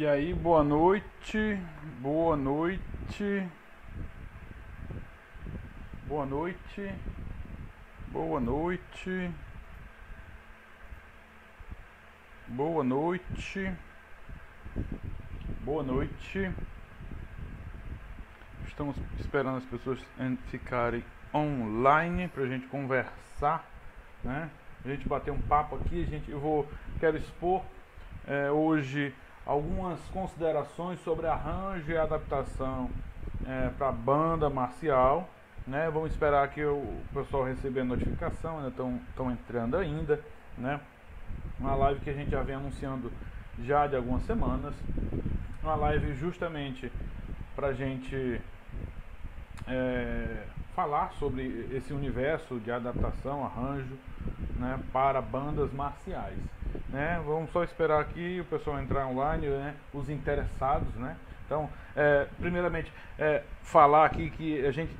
E aí, boa noite, boa noite, boa noite, boa noite, boa noite, boa noite. Estamos esperando as pessoas ficarem online pra gente conversar, né? A gente bater um papo aqui. Eu quero expor hoje algumas considerações sobre arranjo e adaptação para a banda marcial, né? Vamos esperar que o pessoal receber a notificação, né? Estão entrando ainda, né? Uma live que a gente já vem anunciando já de algumas semanas, uma live justamente para a gente falar sobre esse universo de adaptação, arranjo, né? Para bandas marciais. Né? Vamos só esperar aqui o pessoal entrar online, né? Os interessados, né? Então, primeiramente, falar aqui que a gente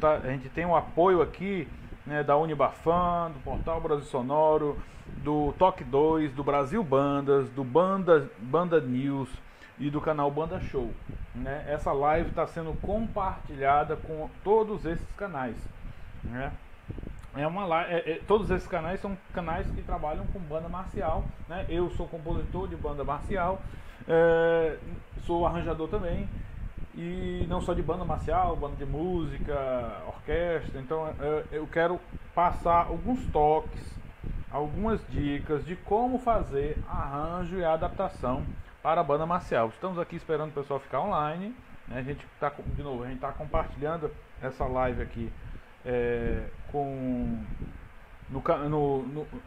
tem um apoio aqui, né, da Unibafan, do Portal Brasil Sonoro, do Talk 2, do Brasil Bandas, do Banda News e do canal Banda Show, né? Essa live está sendo compartilhada com todos esses canais, né? Todos esses canais são canais que trabalham com banda marcial, né? Eu sou compositor de banda marcial, sou arranjador também, e não só de banda marcial, banda de música, orquestra. Então eu quero passar alguns toques, algumas dicas de como fazer arranjo e adaptação para a banda marcial. Estamos aqui esperando o pessoal ficar online, né? A gente está compartilhando essa live aqui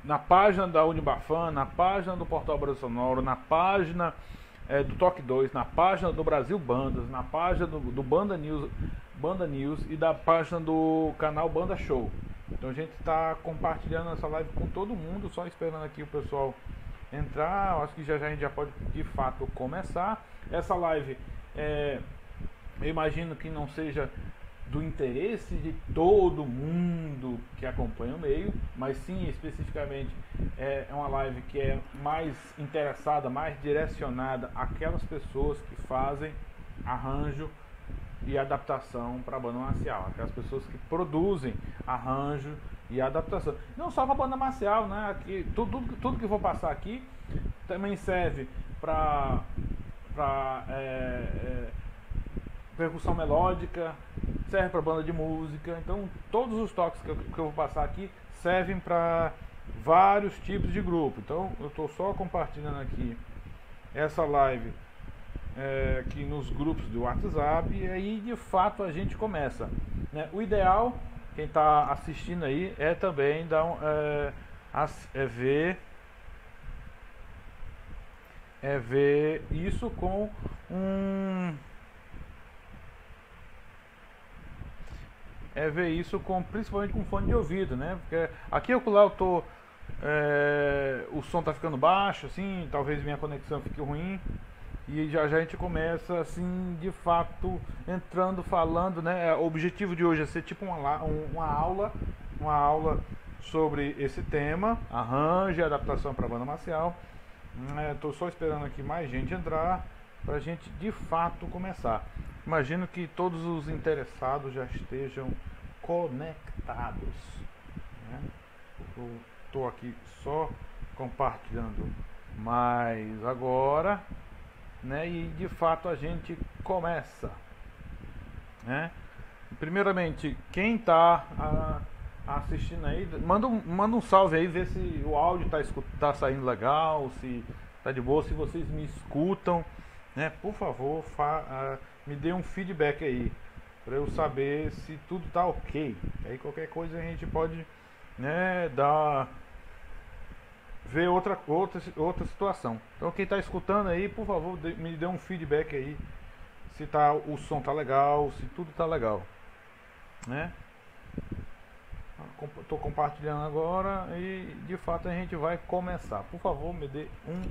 na página da Unibafan, na página do Portal Brasil Sonoro, na página do Talk 2, na página do Brasil Bandas, na página do Banda News e da página do canal Banda Show. Então a gente está compartilhando essa live com todo mundo, só esperando aqui o pessoal entrar. Eu acho que já a gente já pode de fato começar. Essa live, eu imagino que não seja do interesse de todo mundo que acompanha o meio, mas sim, especificamente, é uma live que é mais interessada, mais direcionada àquelas pessoas que fazem arranjo e adaptação para a banda marcial, aquelas pessoas que produzem arranjo e adaptação, não só para a banda marcial, né? Aqui, tudo que eu vou passar aqui também serve para percussão melódica, serve para banda de música. Então todos os toques que eu vou passar aqui servem para vários tipos de grupo. Então eu estou só compartilhando aqui essa live aqui nos grupos do WhatsApp, e aí de fato a gente começa, né? O ideal, quem está assistindo aí, é também dar ver isso com principalmente com fone de ouvido, né? Porque aqui ou lá eu tô, o som tá ficando baixo, assim, talvez minha conexão fique ruim, e já a gente começa assim, de fato, entrando, falando, né? O objetivo de hoje é ser tipo uma aula sobre esse tema, arranjo e adaptação para banda marcial. Tô só esperando aqui mais gente entrar para a gente de fato começar. Imagino que todos os interessados já estejam conectados, né? Eu estou aqui só compartilhando mais agora, né? E de fato a gente começa, né? Primeiramente, quem está assistindo aí, manda um salve aí, vê se o áudio está saindo legal, se está de boa, se vocês me escutam, né? Por favor, me dê um feedback aí, para eu saber se tudo tá ok. Aí qualquer coisa a gente pode, né, ver outra situação. Então quem tá escutando aí, por favor, me dê um feedback aí, se o som tá legal, se tudo tá legal, né? Tô compartilhando agora e de fato a gente vai começar. Por favor, me dê um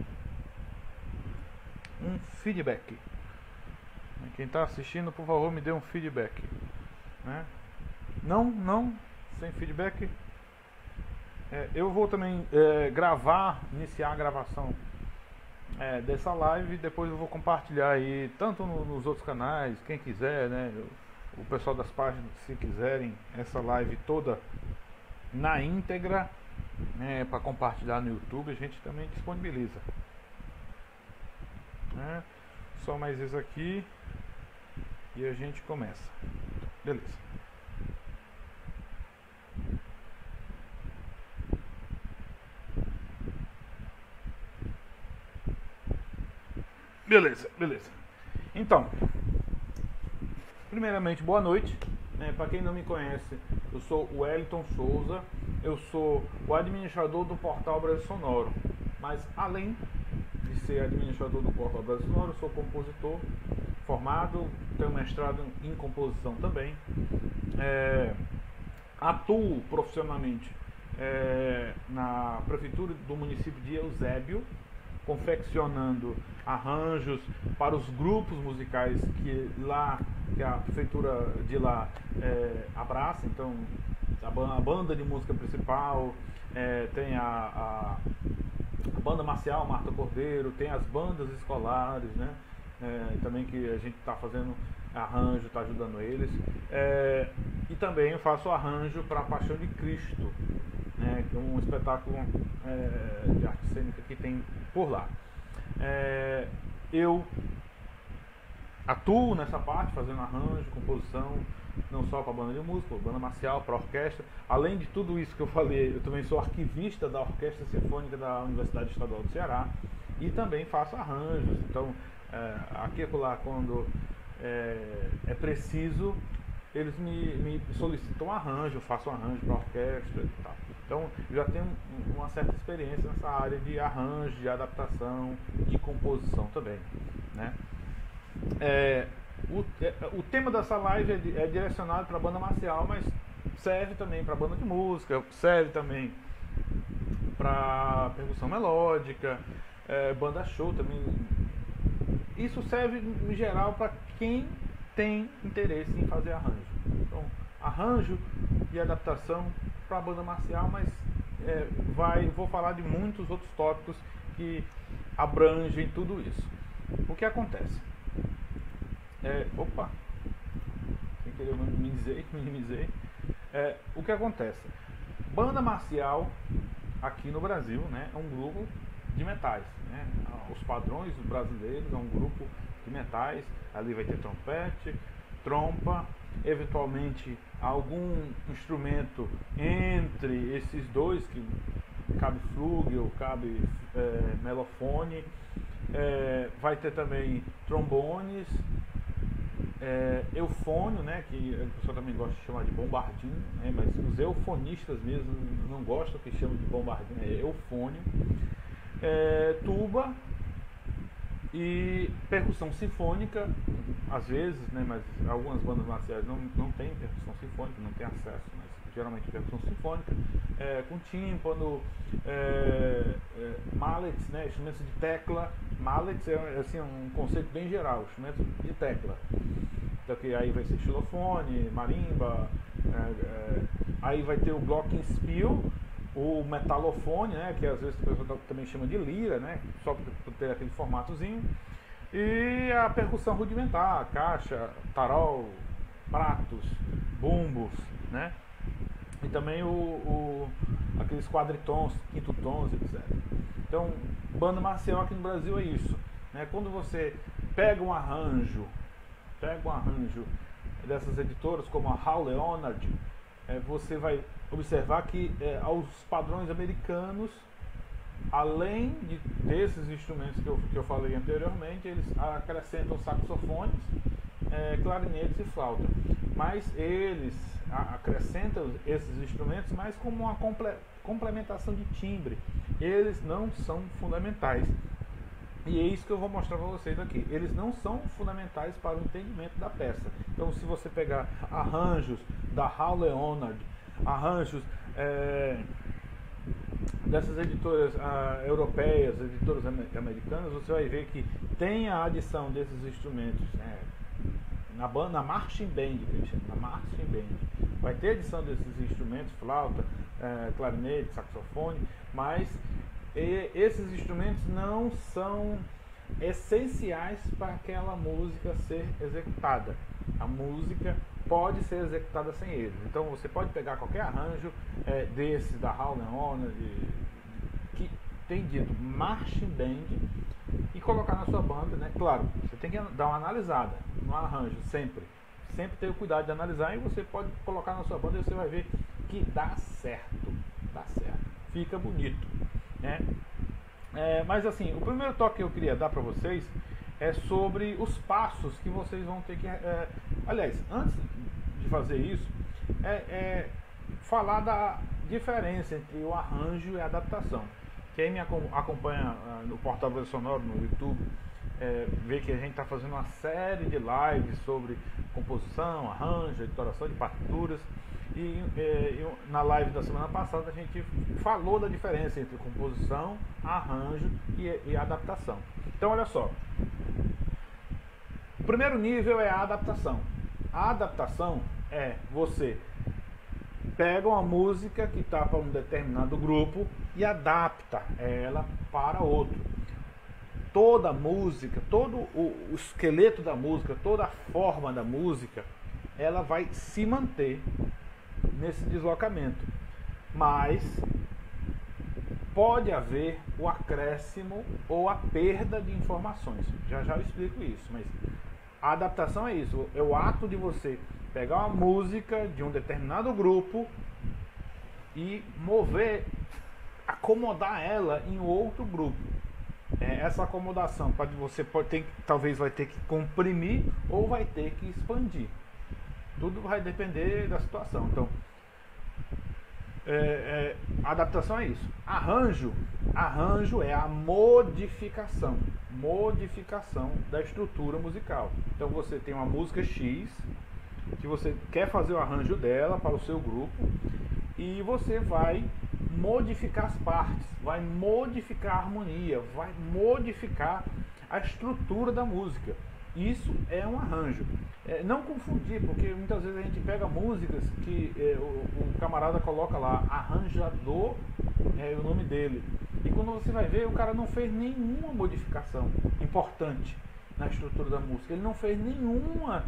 feedback. Quem está assistindo, por favor, me dê um feedback, né? Não, sem feedback. Eu vou também iniciar a gravação dessa live. Depois eu vou compartilhar aí, tanto nos outros canais, quem quiser, né? O pessoal das páginas, se quiserem, essa live toda na íntegra, né, para compartilhar no YouTube, a gente também disponibiliza. Né? Só mais isso aqui e a gente começa. Beleza. Beleza. Então, primeiramente, boa noite. Para quem não me conhece, eu sou o Wellington Souza, eu sou o administrador do Portal Brasil Sonoro. Mas além de ser administrador do Portal Brasil Sonoro, eu sou compositor formado, tenho mestrado em composição também. Atuo profissionalmente na prefeitura do município de Eusébio, confeccionando arranjos para os grupos musicais que a prefeitura de lá abraça. Então, a banda de música principal, tem a Banda Marcial Marta Cordeiro, tem as bandas escolares, né? Também que a gente está fazendo arranjo, está ajudando eles. E também eu faço arranjo para a Paixão de Cristo, né? Que é um espetáculo de arte cênica que tem por lá. Eu atuo nessa parte, fazendo arranjo, composição, não só para a banda de música, para a banda marcial, para a orquestra. Além de tudo isso que eu falei, eu também sou arquivista da Orquestra Sinfônica da Universidade Estadual do Ceará e também faço arranjos. Então, aqui e acolá, quando é preciso, eles me solicitam arranjo, eu faço arranjo para a orquestra e tal. Então, eu já tenho uma certa experiência nessa área de arranjo, de adaptação, de composição também, né? O tema dessa live é direcionado para a banda marcial, mas serve também para a banda de música, serve também para percussão melódica, banda show também. Isso serve em geral para quem tem interesse em fazer arranjo. Então, arranjo e adaptação para a banda marcial, mas vou falar de muitos outros tópicos que abrangem tudo isso. O que acontece? Opa! Sem querer eu minimizei. O que acontece? Banda marcial aqui no Brasil, né, é um grupo de metais, né? Os padrões brasileiros é um grupo de metais. Ali vai ter trompete, trompa, eventualmente algum instrumento entre esses dois, que cabe flugel, cabe melofone, vai ter também trombones, eufônio, né, que a pessoa também gosta de chamar de bombardinho, né, mas os eufonistas mesmo não gostam que chamam de bombardinho, eufônio, tuba e percussão sinfônica, às vezes, né, mas algumas bandas marciais não tem percussão sinfônica, não tem acesso, mas geralmente percussão sinfônica, com tímpano, mallets, né, instrumentos de tecla. Mallets é assim, um conceito bem geral, instrumentos de tecla. Então, que aí vai ser xilofone, marimba, aí vai ter o glockenspiel, o metalofone, né, que às vezes o pessoal também chama de lira, né, só por ter aquele formatozinho, e a percussão rudimentar, caixa, tarol, pratos, bumbos, né, e também aqueles quadritons, quintotons, etc. Então, banda marcial aqui no Brasil é isso, né? Quando você pega um arranjo dessas editoras como a Hal Leonard, você vai observar que aos padrões americanos, além desses instrumentos que eu falei anteriormente, eles acrescentam saxofones, clarinetes e flauta. Mas eles acrescentam esses instrumentos mais como uma complementação de timbre. Eles não são fundamentais. E é isso que eu vou mostrar para vocês aqui. Eles não são fundamentais para o entendimento da peça. Então, se você pegar arranjos da Hal Leonard, arranjos dessas editoras europeias, editoras americanas, você vai ver que tem a adição desses instrumentos, né, na marching band, vai ter adição desses instrumentos, flauta, clarinete, saxofone, mas E esses instrumentos não são essenciais para aquela música ser executada. A música pode ser executada sem eles. Então você pode pegar qualquer arranjo desse da Hal Leonard, que tem dito marching band, e colocar na sua banda, né? Claro, você tem que dar uma analisada no arranjo, sempre. Sempre ter o cuidado de analisar, e você pode colocar na sua banda e você vai ver que dá certo. Dá certo. Fica bonito, né? Mas assim, o primeiro toque que eu queria dar para vocês é sobre os passos que vocês vão ter que... aliás, antes de fazer isso, falar da diferença entre o arranjo e a adaptação. Quem me acompanha no Portal Brasil Sonoro, no YouTube, vê que a gente está fazendo uma série de lives sobre composição, arranjo, editoração de partituras. E na live da semana passada a gente falou da diferença entre composição, arranjo e adaptação. Então olha só, o primeiro nível é a adaptação. A adaptação é você pega uma música que está para um determinado grupo e adapta ela para outro. Toda a música, todo o esqueleto da música, toda a forma da música, ela vai se manter nesse deslocamento, mas pode haver o acréscimo ou a perda de informações. Já eu explico isso, mas a adaptação é isso, é o ato de você pegar uma música de um determinado grupo e mover, acomodar ela em outro grupo. Essa acomodação você talvez vai ter que comprimir ou vai ter que expandir. Tudo vai depender da situação. Então, adaptação é isso. Arranjo é a modificação da estrutura musical. Então você tem uma música X, que você quer fazer o arranjo dela para o seu grupo, e você vai modificar as partes, vai modificar a harmonia, vai modificar a estrutura da música. Isso é um arranjo. Não confundir, porque muitas vezes a gente pega músicas que o camarada coloca lá, arranjador é o nome dele, e quando você vai ver, o cara não fez nenhuma modificação importante na estrutura da música, ele não fez nenhuma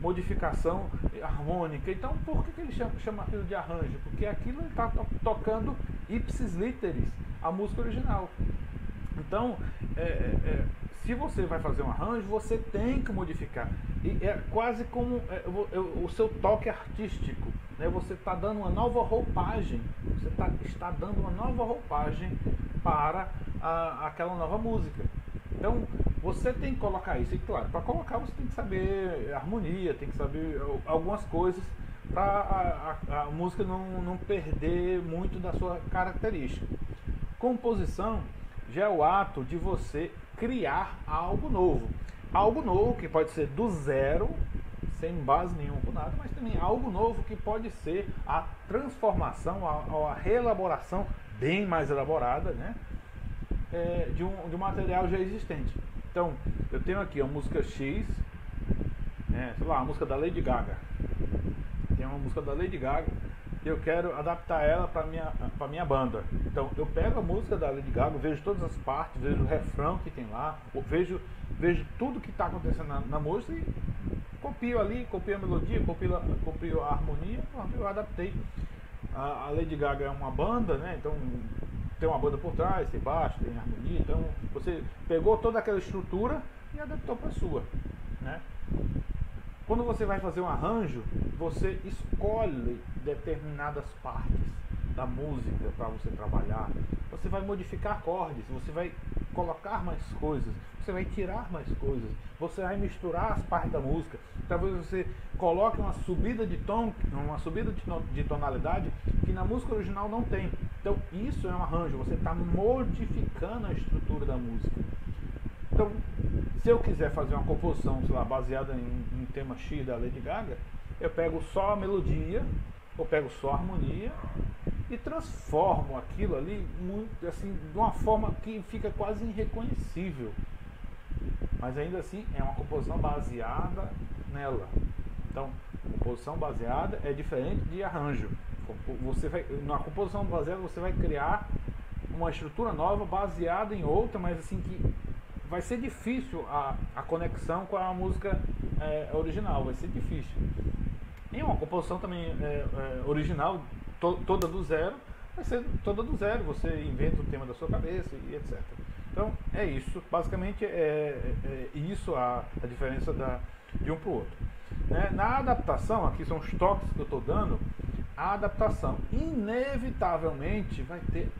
modificação harmônica. Então por que ele chama aquilo de arranjo? Porque aquilo ele está tocando ipsis literis a música original. Então se você vai fazer um arranjo, você tem que modificar. E é quase como o seu toque artístico, né? Você está dando uma nova roupagem, você está dando uma nova roupagem para aquela nova música. Então você tem que colocar isso, e claro, para colocar você tem que saber harmonia, tem que saber algumas coisas para a música não perder muito da sua característica. Composição já é o ato de você criar algo novo que pode ser do zero, sem base nenhuma com nada, mas também algo novo que pode ser a transformação, a reelaboração bem mais elaborada, né, de um material já existente. Então, eu tenho aqui a música X, sei lá, a música da Lady Gaga. Tem uma música da Lady Gaga e eu quero adaptar ela para minha banda. Então eu pego a música da Lady Gaga, vejo todas as partes, vejo o refrão que tem lá, vejo tudo que está acontecendo na música e copio ali, copio a melodia, copio a harmonia, eu adaptei. A Lady Gaga é uma banda, né? Então tem uma banda por trás, tem baixo, tem harmonia. Então você pegou toda aquela estrutura e adaptou para a sua, né? Quando você vai fazer um arranjo, você escolhe determinadas partes da música para você trabalhar. Você vai modificar acordes, você vai colocar mais coisas, você vai tirar mais coisas, você vai misturar as partes da música. Talvez você coloque uma subida de tom, uma subida de tonalidade que na música original não tem. Então isso é um arranjo, você está modificando a estrutura da música. Então, se eu quiser fazer uma composição, sei lá, baseada em um tema X da Lady Gaga, eu pego só a melodia, eu pego só a harmonia e transformo aquilo ali muito, assim, de uma forma que fica quase irreconhecível. Mas ainda assim é uma composição baseada nela. Então, composição baseada é diferente de arranjo. Na composição baseada você vai criar uma estrutura nova baseada em outra, mas assim que vai ser difícil a conexão com a música original, vai ser difícil. E uma composição também original, toda do zero, vai ser toda do zero, você inventa o tema da sua cabeça e etc. Então é isso, basicamente é isso a diferença de um para o outro. Né? Na adaptação, aqui são os toques que eu estou dando, a adaptação inevitavelmente vai ter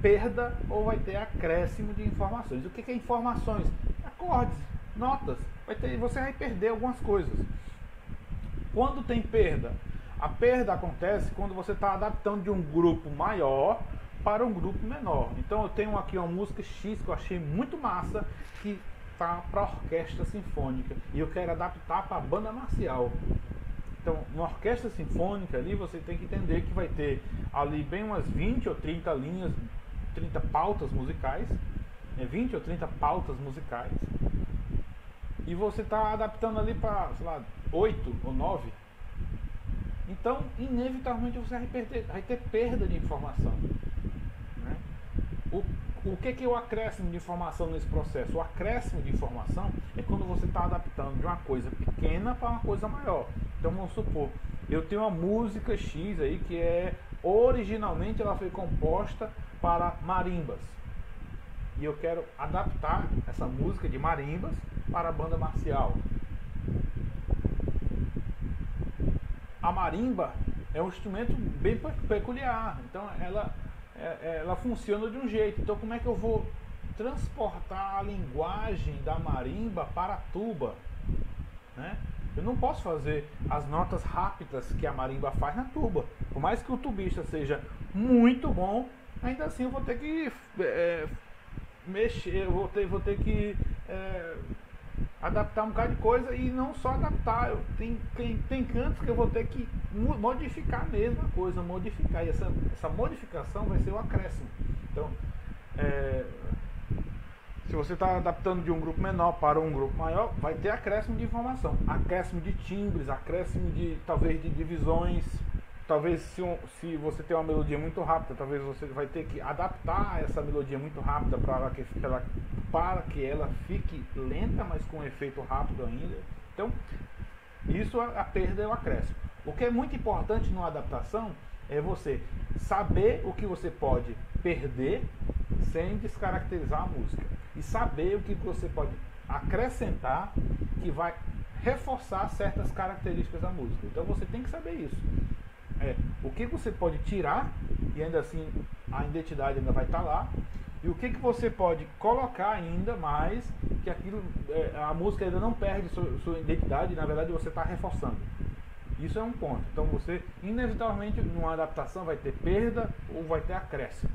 perda ou vai ter acréscimo de informações. O que é informações? Acordes, notas, você vai perder algumas coisas. Quando tem perda? A perda acontece quando você está adaptando de um grupo maior para um grupo menor. Então eu tenho aqui uma música X que eu achei muito massa, que está para orquestra sinfônica, e eu quero adaptar para a banda marcial. Então, na orquestra sinfônica ali, você tem que entender que vai ter ali bem umas 20 ou 30 linhas, 30 pautas musicais, né? 20 ou 30 pautas musicais, e você está adaptando ali para, sei lá, 8 ou 9. Então, inevitavelmente você vai ter perda de informação. Né? O que é o acréscimo de informação nesse processo? O acréscimo de informação é quando você está adaptando de uma coisa pequena para uma coisa maior. Então vamos supor, eu tenho uma música X aí que originalmente ela foi composta para marimbas. E eu quero adaptar essa música de marimbas para a banda marcial. A marimba é um instrumento bem peculiar, então ela funciona de um jeito. Então como é que eu vou transportar a linguagem da marimba para a tuba, né? Eu não posso fazer as notas rápidas que a marimba faz na tuba. Por mais que o tubista seja muito bom, ainda assim eu vou ter que mexer, eu vou ter que adaptar um bocado de coisa. E não só adaptar, tem cantos que eu vou ter que modificar a mesma coisa, modificar. E essa modificação vai ser o acréscimo. Então, se você está adaptando de um grupo menor para um grupo maior, vai ter acréscimo de informação, acréscimo de timbres, acréscimo de, talvez, de divisões. Talvez se você tem uma melodia muito rápida, talvez você vai ter que adaptar essa melodia muito rápida para que ela fique lenta, mas com efeito rápido ainda. Então, isso a perda é o acréscimo. O que é muito importante numa adaptação é você saber o que você pode perder sem descaracterizar a música, e saber o que você pode acrescentar que vai reforçar certas características da música. Então você tem que saber isso, o que você pode tirar e ainda assim a identidade ainda vai estar lá, e o que você pode colocar ainda mais que aquilo, a música ainda não perde sua identidade, na verdade você está reforçando. Isso é um ponto. Então você inevitavelmente numa adaptação vai ter perda ou vai ter acréscimo.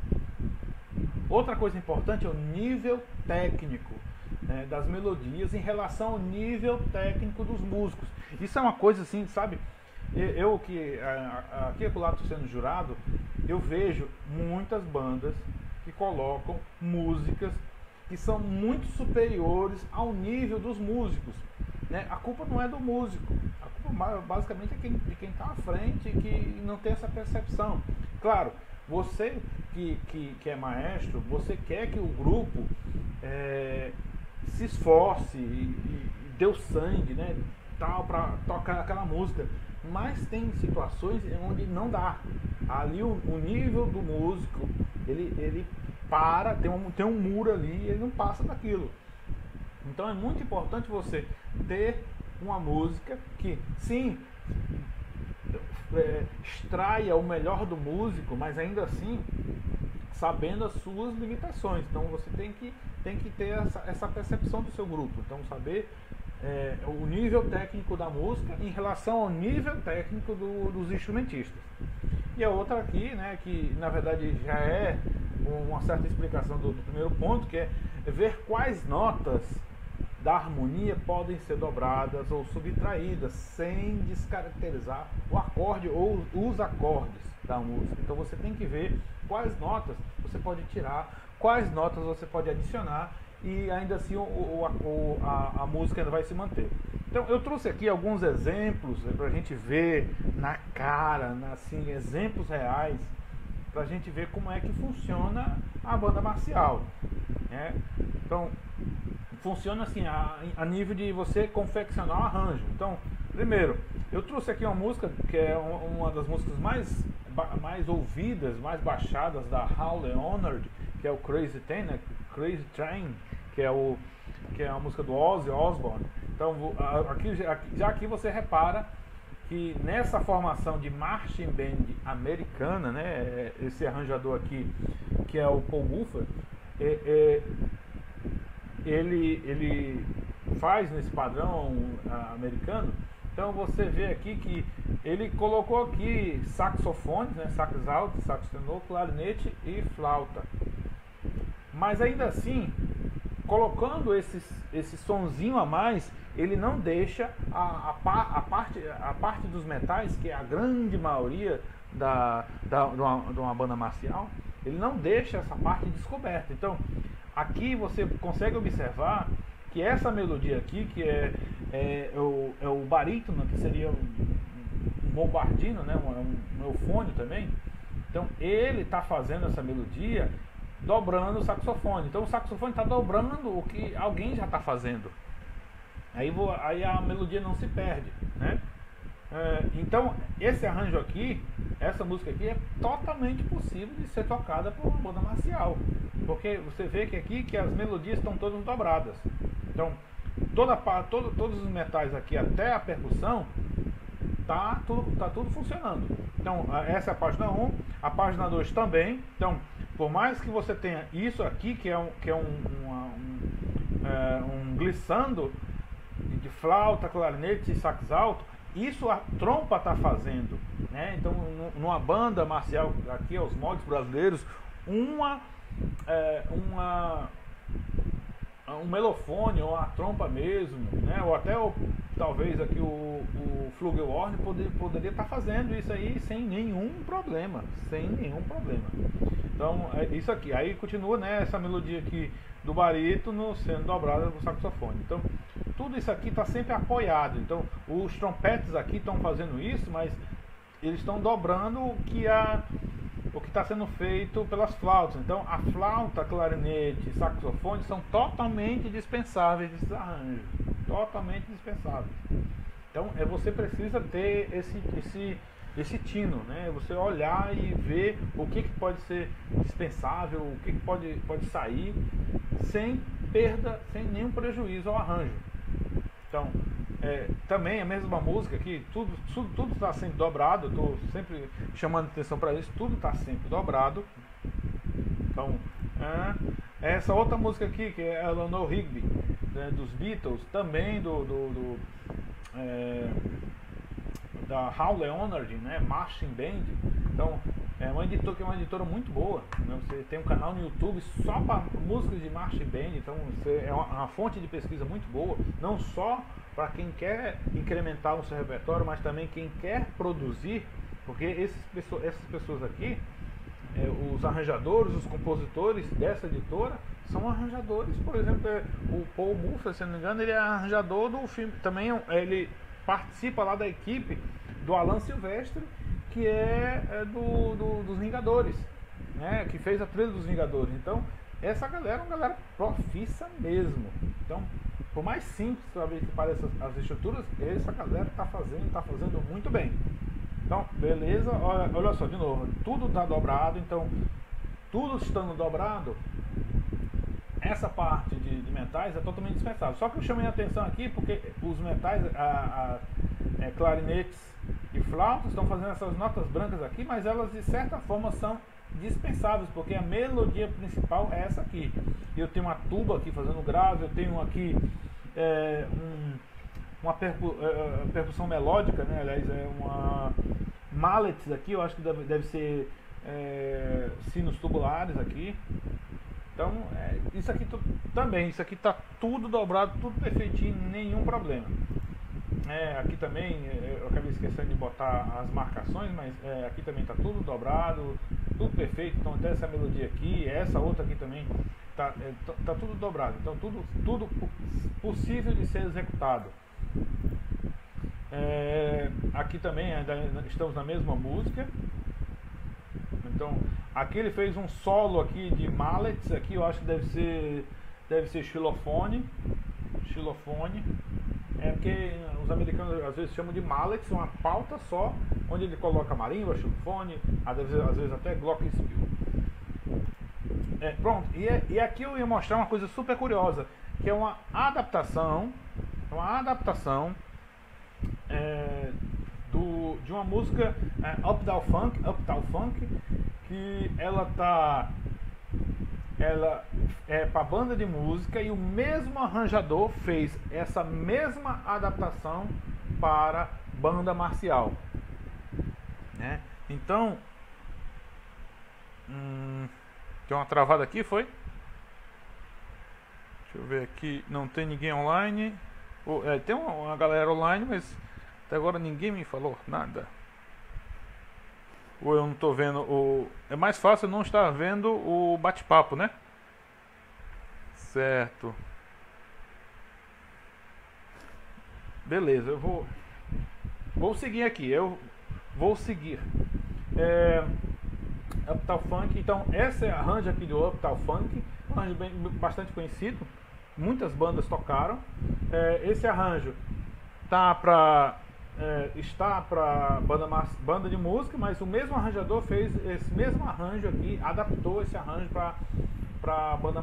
Outra coisa importante é o nível técnico, né, das melodias em relação ao nível técnico dos músicos. Isso é uma coisa assim, sabe? Eu que aqui por lá estou sendo jurado, eu vejo muitas bandas que colocam músicas que são muito superiores ao nível dos músicos. Né? A culpa não é do músico, a culpa basicamente é de quem está à frente e que não tem essa percepção. Claro, você que é maestro, você quer que o grupo se esforce e dê o sangue, né, tal, para tocar aquela música, mas tem situações onde não dá. Ali o nível do músico, ele para, tem um muro ali e ele não passa daquilo. Então é muito importante você ter uma música que, sim, extraia o melhor do músico, mas ainda assim sabendo as suas limitações. Então você tem que ter essa percepção do seu grupo. Então saber o nível técnico da música em relação ao nível técnico dos instrumentistas. E a outra aqui, né, que na verdade já é uma certa explicação do primeiro ponto, que é ver quais notas da harmonia podem ser dobradas ou subtraídas sem descaracterizar o acorde ou os acordes da música. Então você tem que ver quais notas você pode tirar, quais notas você pode adicionar, e ainda assim a música ainda vai se manter. Então eu trouxe aqui alguns exemplos para a gente ver na cara, assim, exemplos reais para a gente ver como é que funciona a banda marcial, né? Então, funciona assim, a nível de você confeccionar um arranjo. Então, primeiro, eu trouxe aqui uma música que é uma das músicas mais ouvidas, mais baixadas da Hal Leonard, que é o Crazy Train, né? Crazy Train, que é a música do Ozzy Osbourne. Então, aqui você repara que nessa formação de marching band americana, né, esse arranjador aqui, que é o Paul Buffer, ele faz nesse padrão americano. Então você vê aqui que ele colocou aqui saxofones, né, sax alto, sax tenor, clarinete e flauta. Mas ainda assim, colocando esse sonzinho a mais, ele não deixa a parte dos metais, que é a grande maioria de uma banda marcial, ele não deixa essa parte descoberta. Então, aqui você consegue observar que essa melodia aqui, que é o barítono, que seria um bombardino, né, um eufônio também. Então ele está fazendo essa melodia dobrando o saxofone. Então o saxofone está dobrando o que alguém já está fazendo. Aí a melodia não se perde, né? Então esse arranjo aqui, essa música aqui é totalmente possível de ser tocada por uma banda marcial, porque você vê que aqui que as melodias estão todas dobradas. Então todos os metais aqui até a percussão tá tudo funcionando. Então essa é a página 1, a página 2 também. Então, por mais que você tenha isso aqui, que é um glissando de flauta, clarinete e sax alto, isso a trompa tá fazendo, né? Então numa banda marcial aqui aos moldes brasileiros, um melofone ou a trompa mesmo, né? Ou até talvez aqui o flugelhorn poderia estar fazendo isso aí sem nenhum problema. Então é isso aqui. Aí continua, né, essa melodia aqui do barítono sendo dobrada no saxofone. Então tudo isso aqui está sempre apoiado. Então os trompetes aqui estão fazendo isso, mas eles estão dobrando o que está sendo feito pelas flautas. Então a flauta, clarinete e saxofone são totalmente dispensáveis desses arranjos, totalmente dispensáveis. Então você precisa ter esse tino, né? Você olhar e ver o que pode ser dispensável, o que pode sair sem perda, sem nenhum prejuízo ao arranjo. Então também a mesma música aqui, tudo está sempre dobrado. Eu estou sempre chamando atenção para isso, tudo está sempre dobrado. Então, essa outra música aqui, que é Eleanor Rigby, né, dos Beatles, também da Hal Leonard, né, Marching Band. Então, é uma editora que é uma editora muito boa, né? Você tem um canal no YouTube só para músicas de marching band. Então, é uma fonte de pesquisa muito boa, não só para quem quer incrementar o seu repertório, mas também quem quer produzir, porque essas pessoas aqui, os arranjadores, os compositores dessa editora, são arranjadores. Por exemplo, o Paul Murtha, se não me engano, ele é arranjador do filme, também ele participa lá da equipe do Alan Silvestre, que é dos Vingadores, né, que fez a trilha dos Vingadores. Então, essa galera é uma galera profissa mesmo. Então, por mais simples que pareça as estruturas, essa galera está fazendo muito bem. Então, beleza, olha só, de novo, tudo está dobrado. Então, tudo estando dobrado, essa parte de metais é totalmente dispensável. Só que eu chamei a atenção aqui porque os metais, clarinetes e flautas estão fazendo essas notas brancas aqui, mas elas de certa forma são dispensáveis, porque a melodia principal é essa aqui. Eu tenho uma tuba aqui fazendo grave, eu tenho aqui percussão melódica, né? Aliás, é uma mallets aqui, eu acho que deve ser sinos tubulares aqui. Então isso aqui também, isso aqui está tudo dobrado, tudo perfeitinho, nenhum problema. Aqui também, eu acabei esquecendo de botar as marcações, mas aqui também está tudo dobrado, tudo perfeito. Então até essa melodia aqui, essa outra aqui também, tá tudo dobrado. Então tudo possível de ser executado. Aqui também ainda estamos na mesma música. Então Aqui ele fez um solo aqui de mallets, aqui eu acho que deve ser xilofone, é porque os americanos às vezes chamam de mallets, uma pauta só, onde ele coloca marimba, xilofone, às vezes até glockenspiel. É, pronto, e aqui eu ia mostrar uma coisa super curiosa, que é uma adaptação de uma música Uptown Funk, que ela é para banda de música, e o mesmo arranjador fez essa mesma adaptação para banda marcial, né? Então tem uma travada aqui, foi? Deixa eu ver aqui, não tem ninguém online. Tem uma galera online, mas até agora ninguém me falou nada. Ou eu não estou vendo o... É mais fácil não estar vendo o bate-papo, né? Certo. Beleza, eu vou seguir aqui. Eu vou seguir. Uptown Funk. Então, esse arranjo aqui do Uptown Funk, um arranjo bastante conhecido. Muitas bandas tocaram. Esse arranjo está para banda de música, mas o mesmo arranjador fez esse mesmo arranjo aqui, adaptou esse arranjo para banda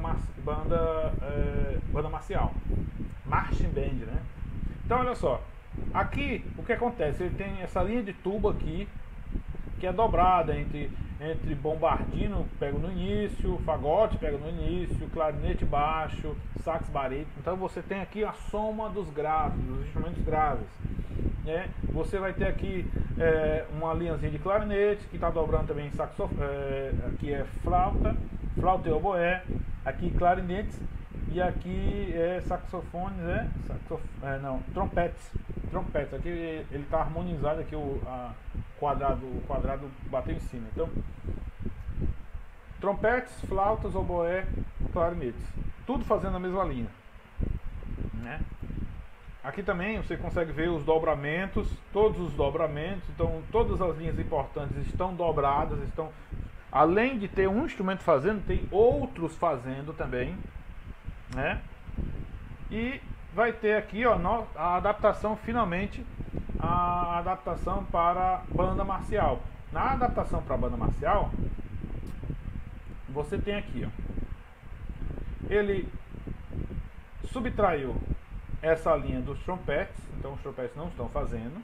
marcial, marching band, né? Então olha só, aqui o que acontece, ele tem essa linha de tubo aqui que é dobrada entre bombardino, pega no início, fagote pega no início, clarinete baixo, sax barítono. Então você tem aqui a soma dos graves, dos instrumentos graves. Você vai ter aqui uma linhazinha de clarinete que está dobrando também em saxofone, aqui é flauta e oboé, aqui clarinetes e aqui é saxofones, trompetes. Aqui ele está harmonizado, aqui o quadrado bateu em cima. Então trompetes, flautas, oboé, clarinetes, tudo fazendo a mesma linha, né? Aqui também você consegue ver os dobramentos, todos os dobramentos. Então todas as linhas importantes estão dobradas, estão, além de ter um instrumento fazendo, tem outros fazendo também, né? E vai ter aqui, ó, a adaptação, finalmente, a adaptação para banda marcial. Na adaptação para banda marcial, você tem aqui, ó, ele subtraiu essa linha dos trompetes, então os trompetes não estão fazendo.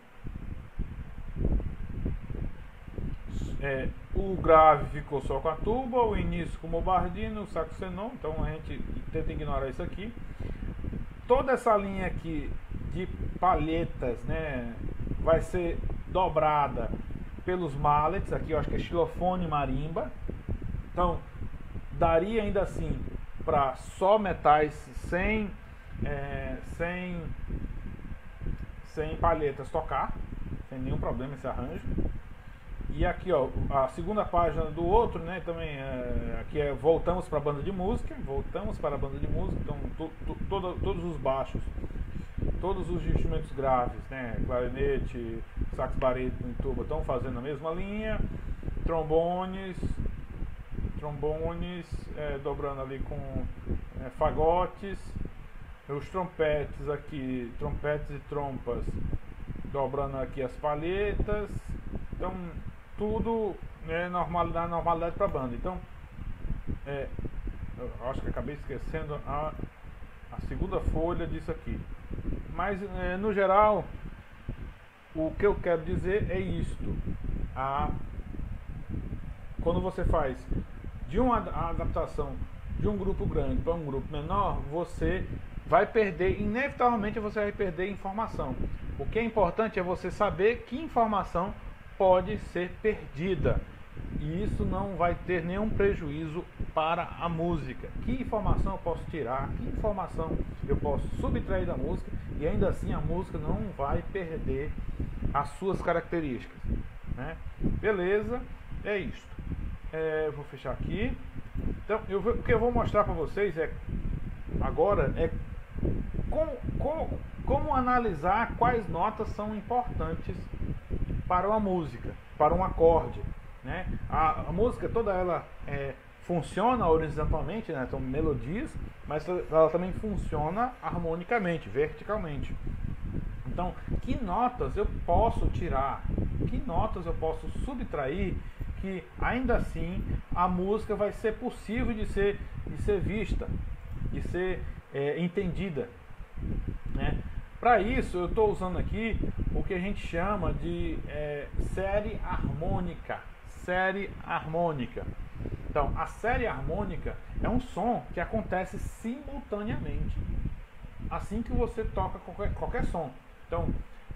O grave ficou só com a tuba, o início com o bombardino, o saxo senon, então a gente tenta ignorar isso aqui. Toda essa linha aqui de palhetas, né, vai ser dobrada pelos mallets, aqui eu acho que é xilofone e marimba. Então daria ainda assim para só metais, sem palhetas tocar, sem nenhum problema esse arranjo. E aqui, ó, a segunda página do outro, né, também aqui é voltamos para a banda de música. Então todos os baixos, todos os instrumentos graves, né, clarinete, sax barítono e tuba, estão fazendo a mesma linha. Trombones dobrando ali com fagotes. Os trompetes aqui, trompetes e trompas, dobrando aqui as palhetas. Então tudo é normalidade para a banda. Então eu acho que acabei esquecendo a segunda folha disso aqui. Mas no geral, o que eu quero dizer é isto: quando você faz de uma adaptação de um grupo grande para um grupo menor, você vai perder, inevitavelmente você vai perder informação. O que é importante é você saber que informação pode ser perdida, e isso não vai ter nenhum prejuízo para a música. Que informação eu posso tirar, que informação eu posso subtrair da música, e ainda assim a música não vai perder as suas características, né? Beleza, é isto. Eu vou fechar aqui. Então o que eu vou mostrar para vocês agora é como analisar quais notas são importantes para uma música, para um acorde, né? A música toda ela funciona horizontalmente, né? São melodias, mas ela também funciona harmonicamente, verticalmente. Então, que notas eu posso tirar? Que notas eu posso subtrair? Que ainda assim a música vai ser possível de ser vista, de ser entendida, né? Para isso eu estou usando aqui o que a gente chama de série harmônica. Série harmônica. Então, a série harmônica é um som que acontece simultaneamente assim que você toca qualquer som. Então,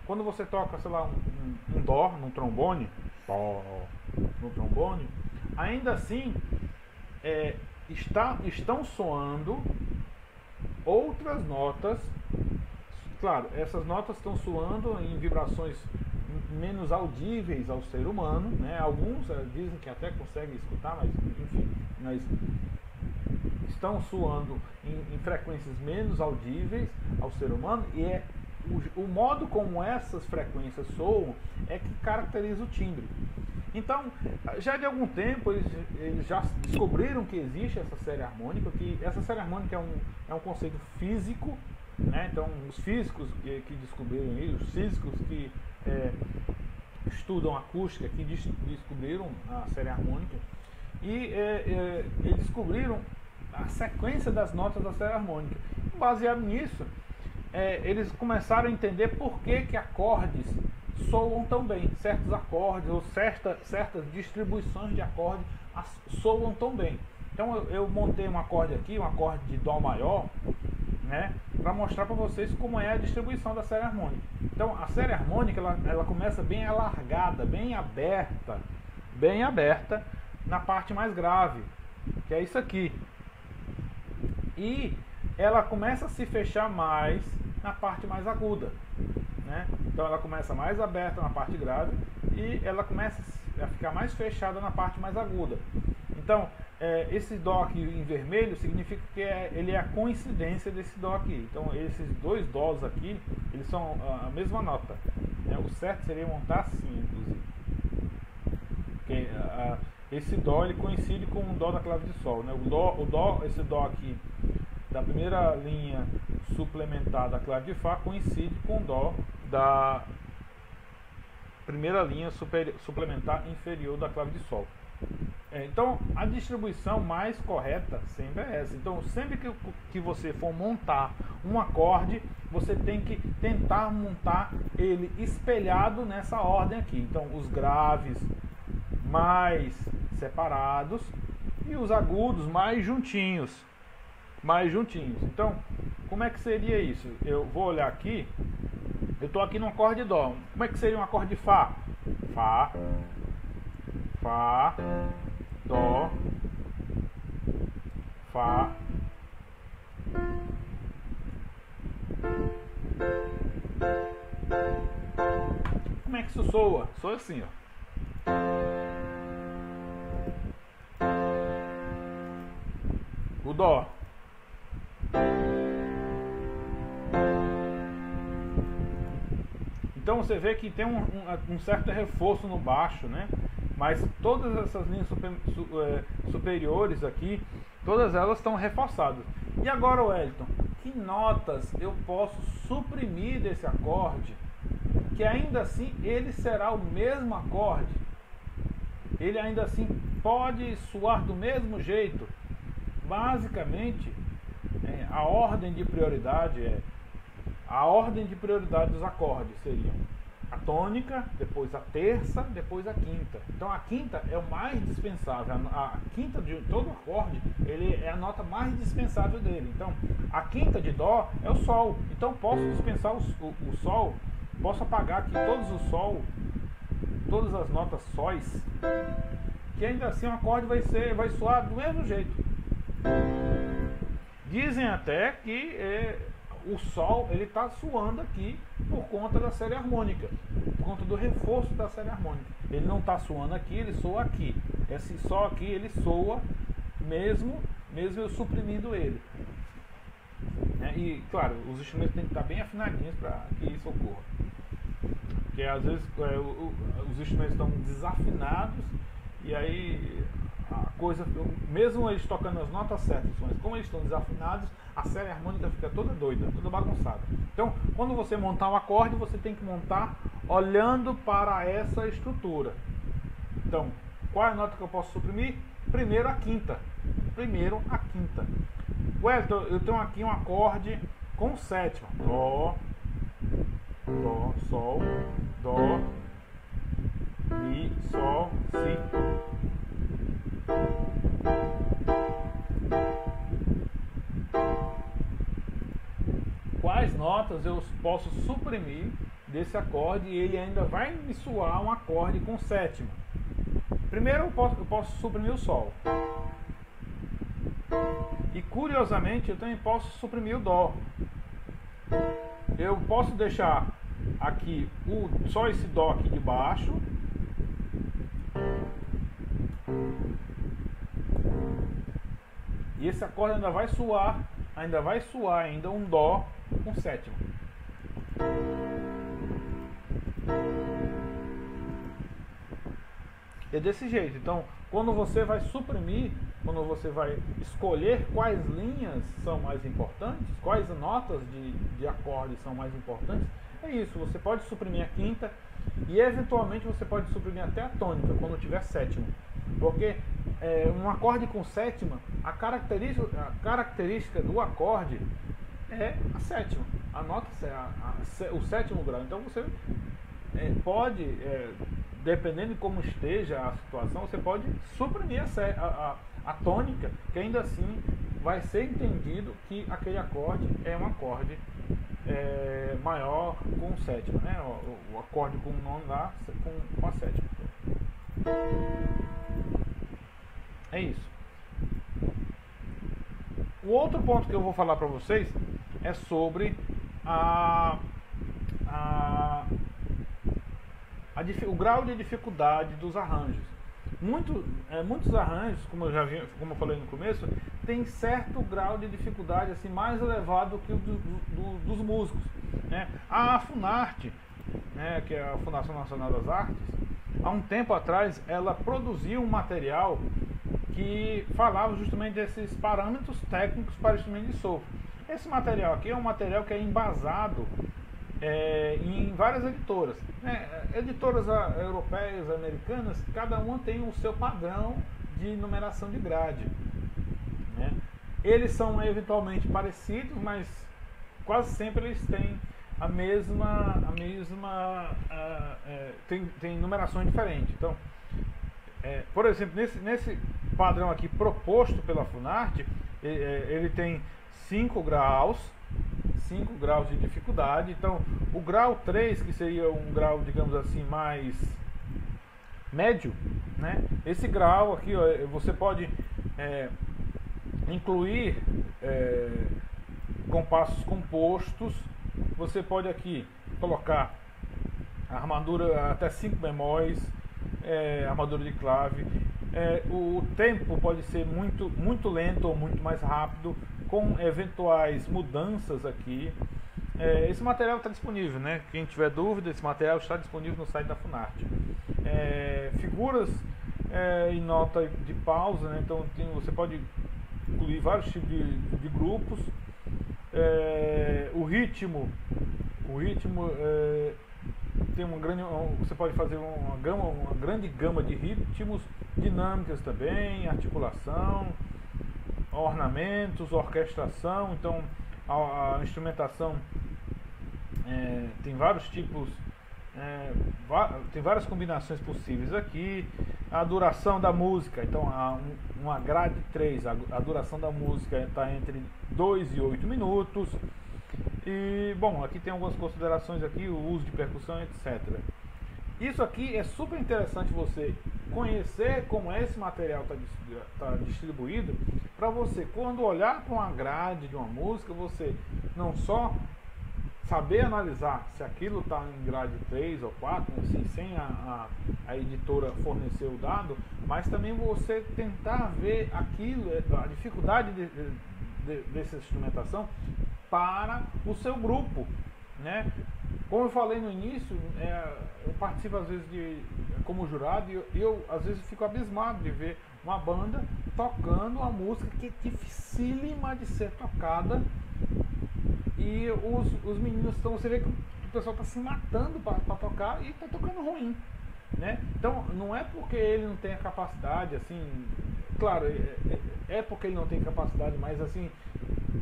quando você toca, sei lá, um dó num trombone, ainda assim estão soando outras notas. Claro, essas notas estão soando em vibrações menos audíveis ao ser humano, né? Alguns dizem que até conseguem escutar, mas enfim, mas estão soando em frequências menos audíveis ao ser humano, e é o modo como essas frequências soam é que caracteriza o timbre. Então, já de algum tempo eles já descobriram que existe essa série harmônica, que essa série harmônica é um conceito físico, né? Então, os físicos que descobriram isso, os físicos que estudam acústica, que descobriram a série harmônica, e eles descobriram a sequência das notas da série harmônica. Baseado nisso, eles começaram a entender por que acordes soam tão bem, certos acordes ou certas distribuições de acordes soam tão bem. Então eu montei um acorde aqui, um acorde de dó maior, né, para mostrar para vocês como é a distribuição da série harmônica. Então a série harmônica ela começa bem alargada, bem aberta na parte mais grave, que é isso aqui, e ela começa a se fechar mais na parte mais aguda, né? Então ela começa mais aberta na parte grave e ela começa a ficar mais fechada na parte mais aguda. Então esse dó aqui em vermelho significa que ele é a coincidência desse dó aqui. Então esses dois dós aqui, eles são a mesma nota, né? O certo seria montar assim, inclusive, porque esse dó ele coincide com o dó da clave de sol, né? Esse dó aqui da primeira linha suplementar da clave de Fá coincide com o dó da primeira linha suplementar inferior da clave de Sol. Então, a distribuição mais correta sempre é essa. Então, sempre que você for montar um acorde, você tem que tentar montar ele espelhado nessa ordem aqui. Então, os graves mais separados e os agudos mais juntinhos. Então, como é que seria isso? Eu vou olhar aqui. Eu estou aqui no acorde de dó. Como é que seria um acorde de Fá? Fá, Dó, Fá, como é que isso soa? Soa assim, ó. O Dó, então você vê que tem um certo reforço no baixo, né? Mas todas essas linhas superiores aqui, todas elas estão reforçadas. E agora, Wellington, que notas eu posso suprimir desse acorde, que ainda assim ele será o mesmo acorde, ele ainda assim pode soar do mesmo jeito? Basicamente, a ordem de prioridade dos acordes seriam a tônica, depois a terça, depois a quinta. Então a quinta é o mais dispensável. A quinta de todo acorde, ele é a nota mais dispensável dele. Então a quinta de dó é o sol. Então posso dispensar o sol, posso apagar aqui todas as notas sóis, que ainda assim o acorde vai soar do mesmo jeito. Dizem até que o sol ele está soando aqui por conta da série harmônica, por conta do reforço da série harmônica. Ele não está soando aqui, ele soa aqui. Esse sol aqui ele soa mesmo eu suprimindo ele. E claro, os instrumentos têm que estar bem afinadinhos para que isso ocorra, porque às vezes os instrumentos estão desafinados E aí a coisa, mesmo eles tocando as notas certas, mas como eles estão desafinados, a série harmônica fica toda doida, toda bagunçada. Então, quando você montar um acorde, você tem que montar olhando para essa estrutura. Então, qual é a nota que eu posso suprimir? Primeiro a quinta. Primeiro a quinta. Wellington, eu tenho aqui um acorde com sétima. Dó, Dó, Sol, Dó, Mi, Sol, Si. Quais notas eu posso suprimir desse acorde e ele ainda vai me soar um acorde com sétima? Primeiro eu posso suprimir o Sol. E curiosamente eu também posso suprimir o Dó. Eu posso deixar aqui só esse Dó aqui de baixo. E esse acorde ainda vai soar um Dó com sétima. É desse jeito. Então, quando você vai escolher quais linhas são mais importantes, quais notas de acorde são mais importantes, é isso. Você pode suprimir a quinta e, eventualmente, você pode suprimir até a tônica, quando tiver sétima. Porque um acorde com sétima, a característica do acorde é a sétima, a nota, o sétimo grau. Então, você pode... dependendo de como esteja a situação, você pode suprimir a tônica, que ainda assim vai ser entendido que aquele acorde é um acorde maior com sétima, né? O acorde com nono lá com a sétima. É isso. O outro ponto que eu vou falar para vocês é sobre o grau de dificuldade dos arranjos. Muitos arranjos, como eu falei no começo, tem certo grau de dificuldade assim, mais elevado que o dos músicos, né? A Funarte, né, que é a Fundação Nacional das Artes, há um tempo atrás ela produziu um material que falava justamente desses parâmetros técnicos para instrumento de sopro. Esse material aqui é um material que é embasado em várias editoras, né? Editoras europeias, americanas, cada uma tem o seu padrão de numeração de grade, né? Eles são eventualmente parecidos, mas quase sempre eles têm tem numerações diferentes. Então, por exemplo, nesse padrão aqui proposto pela Funarte, ele tem 5 graus de dificuldade. Então, o grau 3, que seria um grau, digamos assim, mais médio, né? Esse grau aqui, ó, você pode incluir compassos compostos, você pode aqui colocar armadura até 5 bemóis, armadura de clave, o tempo pode ser muito lento ou muito mais rápido, com eventuais mudanças aqui. Esse material está disponível, né? Quem tiver dúvida, esse material está disponível no site da Funarte. Figuras e nota de pausa, né? Então você pode incluir vários tipos de grupos. O ritmo tem uma grande, você pode fazer uma grande gama de ritmos, dinâmicas também, articulação, ornamentos, orquestração. Então a instrumentação tem vários tipos, tem várias combinações possíveis aqui. A duração da música, então uma grade 3, a duração da música está entre 2 e 8 minutos. E bom, aqui tem algumas considerações aqui, o uso de percussão, etc. Isso aqui é super interessante você conhecer como esse material está distribuído, para você, quando olhar para uma grade de uma música, você não só saber analisar se aquilo está em grade 3 ou 4, assim, sem a editora fornecer o dado, mas também você tentar ver aquilo, a dificuldade dessa instrumentação para o seu grupo, né? Como eu falei no início, eu participo às vezes como jurado e eu às vezes fico abismado de ver uma banda tocando uma música que é dificílima de ser tocada e os meninos estão, você vê que o pessoal está se matando para tocar e está tocando ruim, né? Então não é porque ele não tem a capacidade, assim, claro, é porque ele não tem capacidade, mas assim,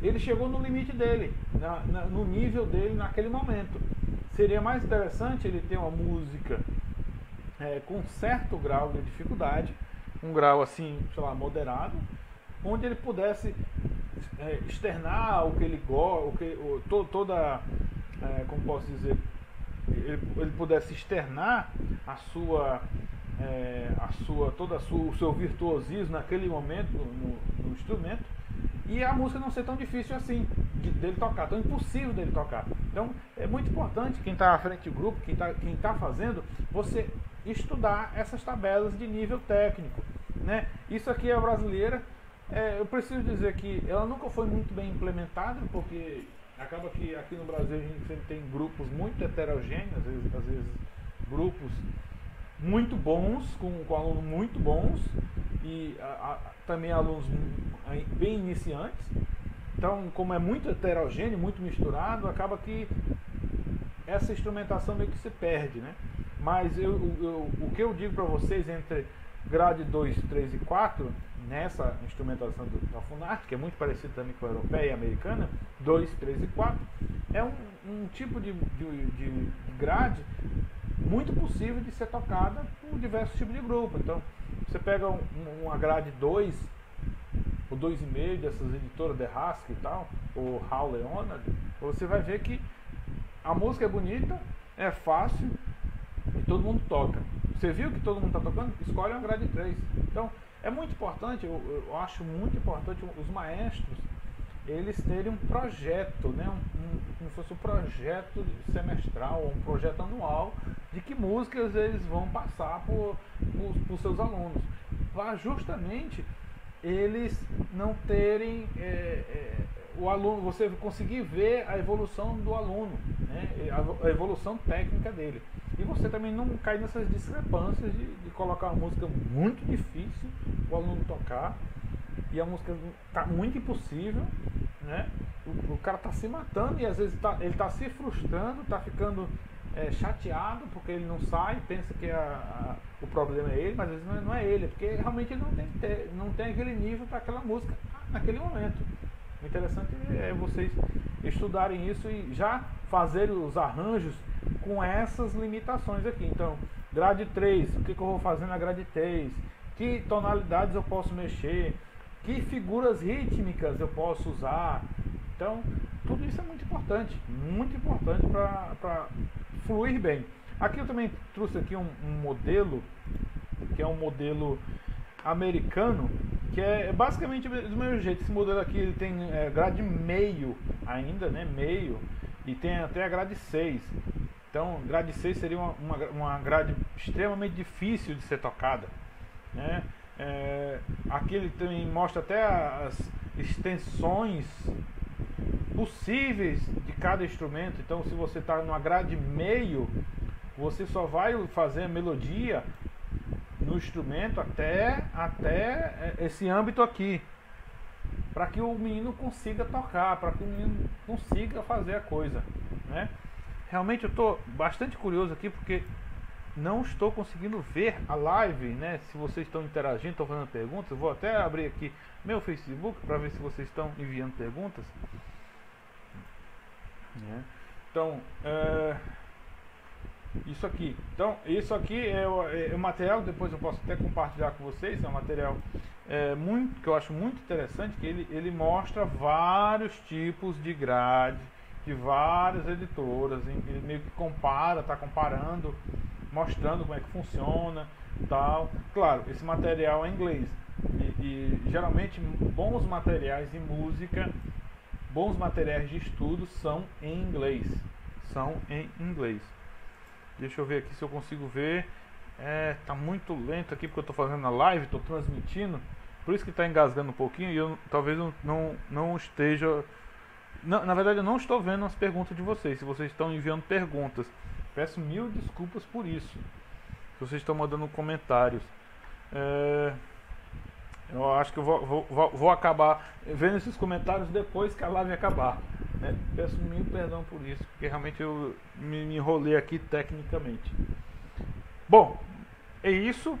ele chegou no limite dele, no nível dele naquele momento. Seria mais interessante ele ter uma música com certo grau de dificuldade, um grau assim, sei lá, moderado, onde ele pudesse externar o que ele gosta, como posso dizer, ele pudesse externar o seu virtuosismo naquele momento no instrumento, e a música não ser tão difícil assim dele tocar, tão impossível dele tocar. Então é muito importante quem está à frente do grupo, quem está fazendo, você estudar essas tabelas de nível técnico, né? Isso aqui é a brasileira, eu preciso dizer que ela nunca foi muito bem implementada, porque acaba que aqui no Brasil a gente sempre tem grupos muito heterogêneos, às vezes grupos muito bons, com alunos muito bons e também alunos bem iniciantes. Então, como é muito heterogêneo, muito misturado, acaba que essa instrumentação meio que se perde, né? Mas o que eu digo para vocês entre grade 2, 3 e 4, nessa instrumentação da Funarte, que é muito parecida também com a europeia e americana, 2, 3 e 4, é um tipo de grade muito possível de ser tocada por diversos tipos de grupo. Então, você pega uma grade 2, o 2,5 dessas editoras de Hask e tal, ou Hal Leonard, você vai ver que a música é bonita, é fácil e todo mundo toca. Você viu que todo mundo está tocando? Escolhe uma grade 3. Então, é muito importante, eu acho muito importante os maestros, eles terem um projeto, né? Como se fosse um projeto semestral, um projeto anual, de que músicas eles vão passar para os seus alunos, para justamente eles não terem o aluno, você conseguir ver a evolução do aluno, né? A evolução técnica dele, e você também não cair nessas discrepâncias de colocar uma música muito difícil, o aluno tocar e a música tá muito impossível, né? O cara tá se matando e às vezes ele tá se frustrando, tá ficando chateado porque ele não sai, pensa que o problema é ele, mas às vezes não é ele, porque realmente ele não tem aquele nível para aquela música naquele momento. O interessante é vocês estudarem isso e já fazerem os arranjos com essas limitações aqui. Então, grade 3, o que eu vou fazer na grade 3? Que tonalidades eu posso mexer? Que figuras rítmicas eu posso usar? Então, tudo isso é muito importante para fluir bem. Aqui eu também trouxe aqui um modelo, que é um modelo americano, que é basicamente do mesmo jeito. Esse modelo aqui ele tem grade meio ainda, né? Meio, e tem até a grade 6. Então, grade 6 seria uma grade extremamente difícil de ser tocada, né? Aqui ele também mostra até as extensões possíveis de cada instrumento. Então, se você está numa grade meio, você só vai fazer a melodia no instrumento até esse âmbito aqui, para que o menino consiga tocar, para que o menino consiga fazer a coisa, né? Realmente eu estou bastante curioso aqui, porque não estou conseguindo ver a live, né? Se vocês estão interagindo, estão fazendo perguntas, eu vou até abrir aqui meu Facebook para ver se vocês estão enviando perguntas. Então, isso aqui. Então, isso aqui é o material, depois eu posso até compartilhar com vocês. É um material que eu acho muito interessante, que ele mostra vários tipos de grade, de várias editoras. Ele meio que compara, está comparando, mostrando como é que funciona, tal. Claro, esse material é em inglês. E geralmente bons materiais em música, bons materiais de estudo são em inglês. Deixa eu ver aqui se eu consigo ver. Tá muito lento aqui porque eu tô fazendo a live, tô transmitindo, por isso que tá engasgando um pouquinho e eu talvez não esteja Não, na verdade, eu não estou vendo as perguntas de vocês. Se vocês estão enviando perguntas, peço mil desculpas por isso. Se vocês estão mandando comentários, eu acho que eu vou acabar vendo esses comentários depois que a live acabar, né? Peço mil perdão por isso, porque realmente eu me enrolei aqui tecnicamente. Bom, é isso.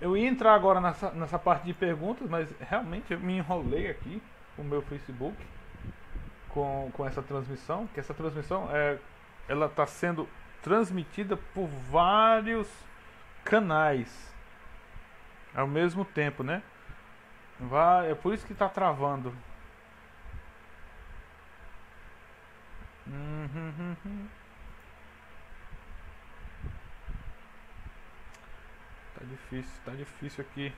Eu ia entrar agora nessa parte de perguntas, mas realmente eu me enrolei aqui com o meu Facebook, com essa transmissão, que essa transmissão ela está sendo transmitida por vários canais ao mesmo tempo, né? É por isso que está travando. Tá difícil aqui.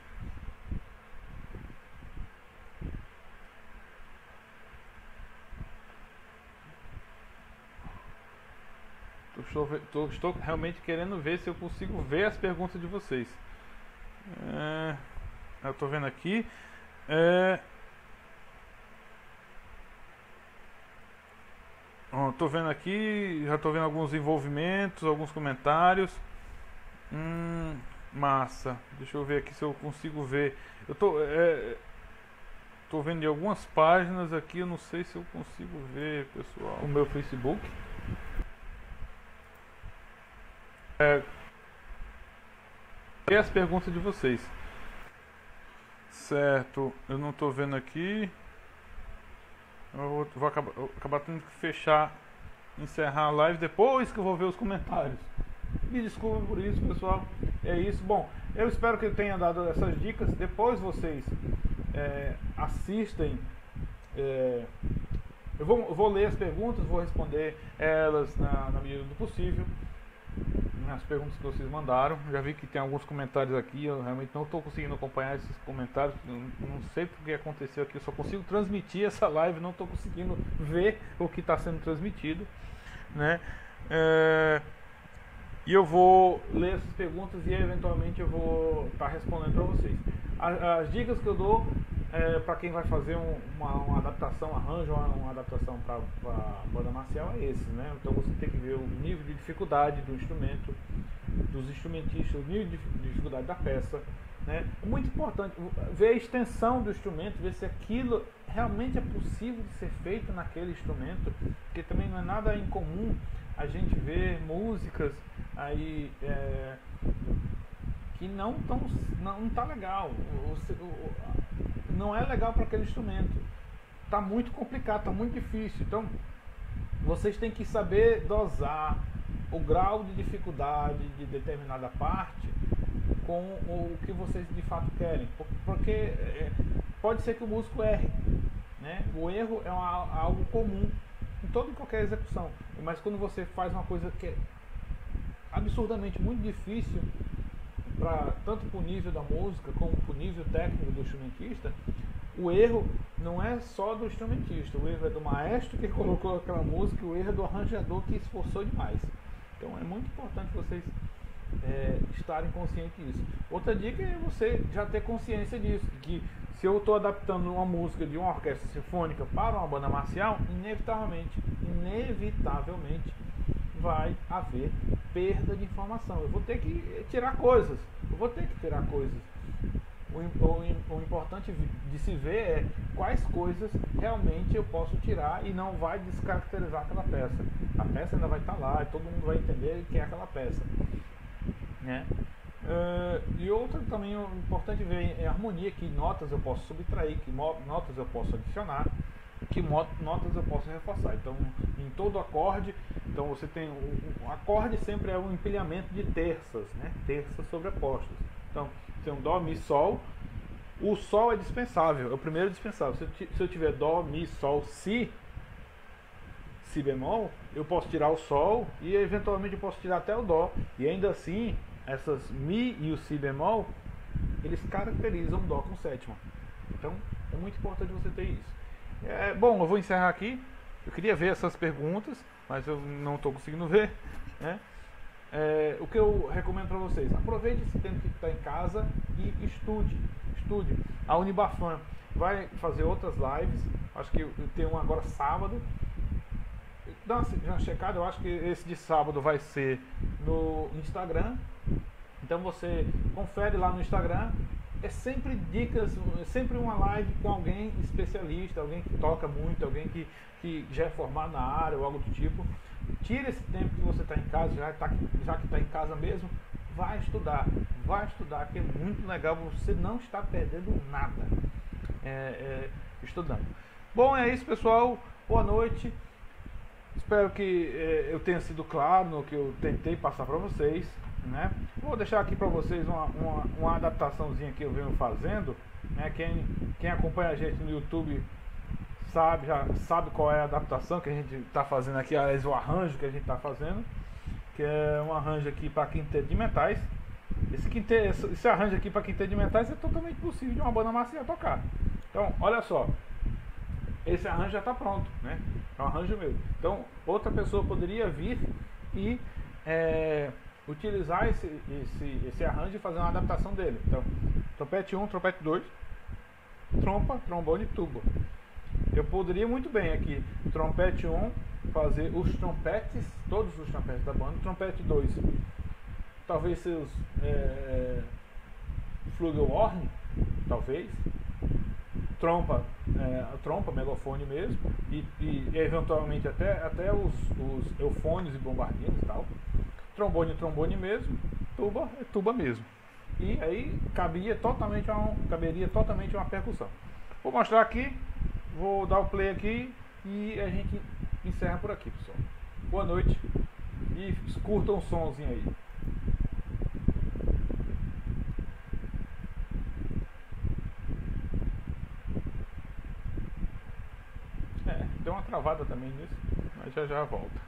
Estou realmente querendo ver se eu consigo ver as perguntas de vocês. Eu estou vendo aqui. Estou vendo aqui, já estou vendo alguns envolvimentos, alguns comentários. Massa. Deixa eu ver aqui se eu consigo ver. Eu estou vendo algumas páginas aqui, eu não sei se eu consigo ver, pessoal, o meu Facebook. E as perguntas de vocês. Certo, eu não estou vendo aqui. Eu vou acabar tendo que fechar, encerrar a live depois que eu vou ver os comentários. Me desculpa por isso, pessoal. É isso. Bom, eu espero que eu tenha dado essas dicas. Depois vocês assistem. Eu vou ler as perguntas, vou responder elas na medida do possível. As perguntas que vocês mandaram. Já vi que tem alguns comentários aqui. Eu realmente não estou conseguindo acompanhar esses comentários. Não sei porque aconteceu aqui. Eu só consigo transmitir essa live. Não estou conseguindo ver o que está sendo transmitido, né? E eu vou ler essas perguntas e eventualmente eu vou estar respondendo para vocês. As dicas que eu dou para quem vai fazer uma adaptação, arranjo uma adaptação para a banda marcial é esse, né? Então você tem que ver o nível de dificuldade do instrumento, dos instrumentistas, o nível de dificuldade da peça, né? É muito importante ver a extensão do instrumento, ver se aquilo realmente é possível de ser feito naquele instrumento, porque também não é nada incomum a gente ver músicas aí que não tá legal, não é legal para aquele instrumento, tá muito complicado, tá muito difícil. Então vocês têm que saber dosar o grau de dificuldade de determinada parte com o que vocês de fato querem, porque pode ser que o músico erre, né? O erro é algo comum em toda e qualquer execução, mas quando você faz uma coisa que é absurdamente muito difícil, tanto para o nível da música como para o nível técnico do instrumentista, o erro não é só do instrumentista, o erro é do maestro que colocou aquela música, o erro é do arranjador que esforçou demais. Então é muito importante vocês estarem conscientes disso. Outra dica é você já ter consciência disso, que se eu estou adaptando uma música de uma orquestra sinfônica para uma banda marcial, inevitavelmente vai haver perda de informação. Eu vou ter que tirar coisas. O importante de se ver é quais coisas realmente eu posso tirar e não vai descaracterizar aquela peça. A peça ainda vai estar lá e todo mundo vai entender que é aquela peça, né? E outra também o importante ver é a harmonia, que notas eu posso subtrair, que notas eu posso adicionar, que notas eu posso reforçar. Então, em todo acorde, então você tem um acorde, sempre é um empilhamento de terças, né? Terças sobrepostas. Então, tem um dó, mi, sol. O sol é dispensável, é o primeiro dispensável. Se eu tiver dó, mi, sol, si bemol, eu posso tirar o sol e eventualmente eu posso tirar até o dó. E ainda assim, essas mi e o si bemol, eles caracterizam o dó com sétima. Então, é muito importante você ter isso. Bom, eu vou encerrar aqui. Eu queria ver essas perguntas, mas eu não estou conseguindo ver, né? O que eu recomendo para vocês: aproveite esse tempo que está em casa e estude. A Unibafan vai fazer outras lives Acho que tem um agora sábado. Dá uma checada, eu acho que esse de sábado vai ser no Instagram. Então você confere lá no Instagram. É sempre dicas, sempre uma live com alguém especialista, alguém que toca muito, alguém que já é formado na área ou algo do tipo. Tira esse tempo que você está em casa, já que está em casa mesmo, vai estudar, que é muito legal, você não está perdendo nada estudando. Bom, é isso, pessoal. Boa noite. Espero que eu tenha sido claro no que eu tentei passar para vocês, né? Vou deixar aqui para vocês uma adaptaçãozinha que eu venho fazendo, né? Quem acompanha a gente no YouTube sabe, já sabe qual é a adaptação que a gente está fazendo aqui, aliás, o arranjo que a gente está fazendo, que é um arranjo aqui para quinteto de metais. Esse arranjo aqui para quinteto de metais é totalmente possível de uma banda marcial tocar. Então, olha só, esse arranjo já está pronto, né? É um arranjo meu. Então, outra pessoa poderia vir e utilizar esse arranjo e fazer uma adaptação dele. Então, trompete 1, trompete 2, trompa, trombone e tuba. Eu poderia muito bem aqui, trompete 1, fazer os trompetes, todos os trompetes da banda. Trompete 2, talvez seus flugelhorn, talvez. Trompa, trompa, megafone mesmo, e eventualmente até os eufones e bombardinhos e tal. Trombone, trombone mesmo, tuba é tuba mesmo. E aí caberia totalmente uma percussão. Vou mostrar aqui, vou dar o play aqui e a gente encerra por aqui, pessoal. Boa noite e curtam o somzinho aí. Deu uma travada também nisso, mas já volta.